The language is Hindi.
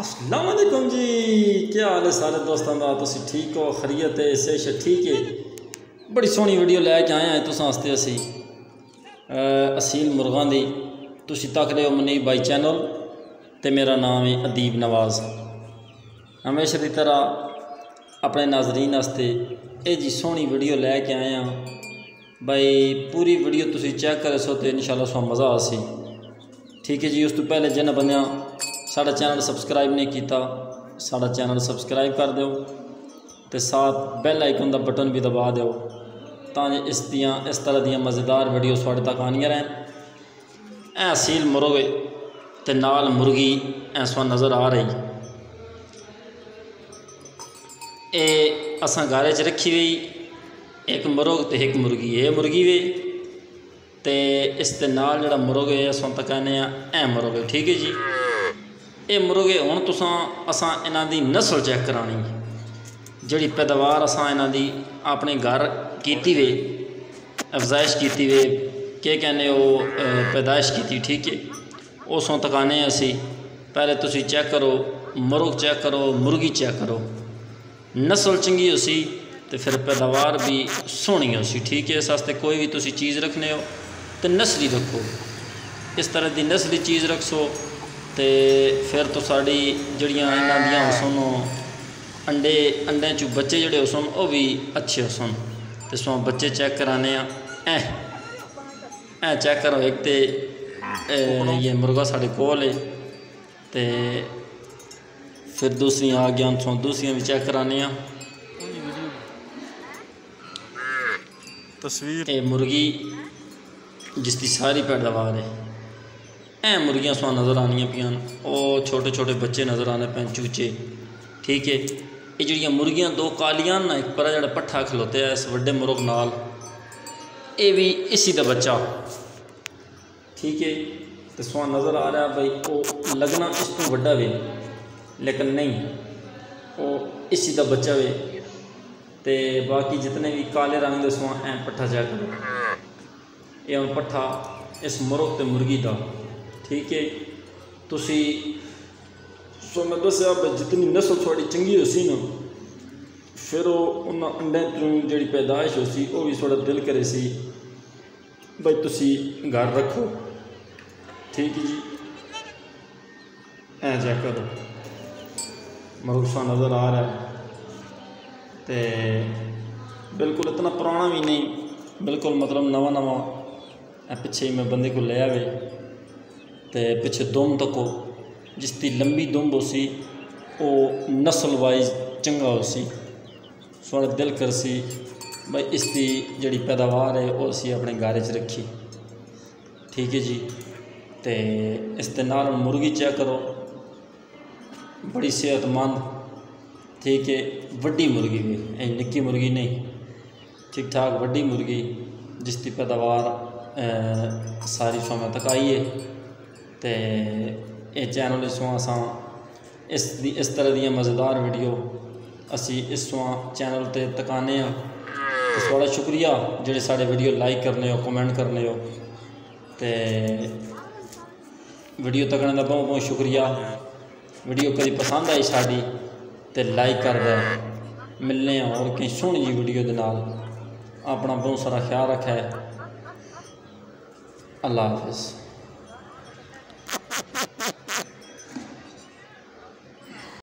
अस्सलाम वालेकुम जी, क्या हाल है सारे दोस्तों का। तुम ठीक हो, खैरियत है, सेहत ठीक है। बड़ी सोहनी वीडियो लैके आए हैं तुसां आस्ते असीं असील मुर्गा दी। तुसीं तक रहे हो मुनीब भाई चैनल ते मेरा नाम है अदीब नवाज़। हमेशा की तरह अपने नाजरीन आस्ते ए जी सोहनी वीडियो लैके आए हैं भाई। पूरी वीडियो तुसीं चैक करो तो इंशाअल्लाह तुहानूं मज़ा आसी, ठीक है जी। उस तो पहले जिन्हां बंदियां साढ़ा चैनल सबसक्राइब नहीं किया, साढ़ा चैनल सबसक्राइब कर दो तो साथ बैल आइकन का बटन भी दबा दो, इस तरह दियाँ मज़ेदार वीडियो थोड़े तक आनिया रहन। असील मुर्गे ते नाल मुर्गी ऐसा नज़र आ रही। ये असा घर च रखी हुई एक मुर्ग तो एक मुर्गी। ये मुर्गी वे तो इस जो मुर्गे असा तक कहने ए मुर्गे, ठीक है जी। ये मुर्गे हुण तुसां असां इन्हां दी नस्ल चेक करानी, जिहड़ी पैदावार असां इन्हां दी अपने घर कीती वे, अफजाइश कीती वे, के कहने वो पैदाइश कीती, ठीक है। उसों तकाने असी पहले तुसी चेक करो, मुर्ग चेक करो, मुर्गी चेक करो। नस्ल चंगी होसी तो फिर पैदावार भी सोहनी होसी, ठीक है। इस वास्ते कोई भी तुसी चीज़ रखने हो तो नस्ली रखो, इस तरह की नस्ली चीज़ रखो तो फिर तो साड़ी जड़ियाँ इन्हां दियां हुसन अंडे, अंडे चू बच्चे जोड़े हुसन वह भी अच्छे हुसन। तो सो बच्चे चेक कराने ऐ चेक करो। एक तो ये मुर्गा साढ़े कोल है तो फिर दूसरी आ गया, सो दूसरिया भी चेक कराने। तस्वीर ये मुर्गी जिसकी सारी पैदावार है। ऐ मुर्गियां सो नज़र आनिया पियान, और छोटे छोटे बच्चे नज़र आने पैन चूचे, ठीक है। ये जड़ियाँ मुर्गियां दो कालियां ना, एक पर जो पट्ठा खलोते है इस वड्डे मुर्ग नाल, ये भी इसी का बच्चा, ठीक है। तो सो नज़र आ रहा भाई वो लगना इस तू वड्डा वे, लेकिन नहीं वो इसी का बच्चा वे। तो बाकी जितने भी काले रंग के सो ऐ पट्ठा चेक करो, ये पट्ठा इस मुर्ग तो मुर्गी का, ठीक है। तुसी सो मैं दस्या जितनी नस्ल थोड़ी चंगी होसी ना, फिर उन्होंने अंडे तू जी पैदाइश होसी वह भी थोड़ा दिल करे सी भाई तुसी घर रखो, ठीक है जी। ऐ चेक करो मुर्गा नज़र आ रहा है तो बिल्कुल इतना पुराना भी नहीं, बिल्कुल मतलब नवा नवा। पिछे मैं बंदे को ले आवे तो पिछे दुम तको जिसकी लंबी दुम होसी वो नस्ल वाइज चंगा होसी, थोड़ा दिल करसी भाई इसकी जड़ी पैदावार है वह असी अपने घर च रखी, ठीक है जी। तो इस दे नाल मुर्गी चेक करो, बड़ी सेहतमंद, ठीक है। वड्डी मुर्गी भी ऐ निक्की मुर्गी नहीं, ठीक ठाक वड्डी मुर्गी जिसकी पैदावार सारी समय तक आई है। तो ये चैनल इसमें इस तरह दियाँ मज़ेदार वीडियो असी इस चैनल पर तकाने। थोड़ा शुक्रिया जेडे साढ़े वीडियो लाइक करने हो, कमेंट करने हो, तो वीडियो तकने का बहुत बहुत शुक्रिया। वीडियो कभी पसंद आई साड़ी तो लाइक कर दे। मिलने और कई सोहनी जी वीडियो के नाल। अपना बहुत सारा ख्याल रखे, अल्लाह हाफिज़।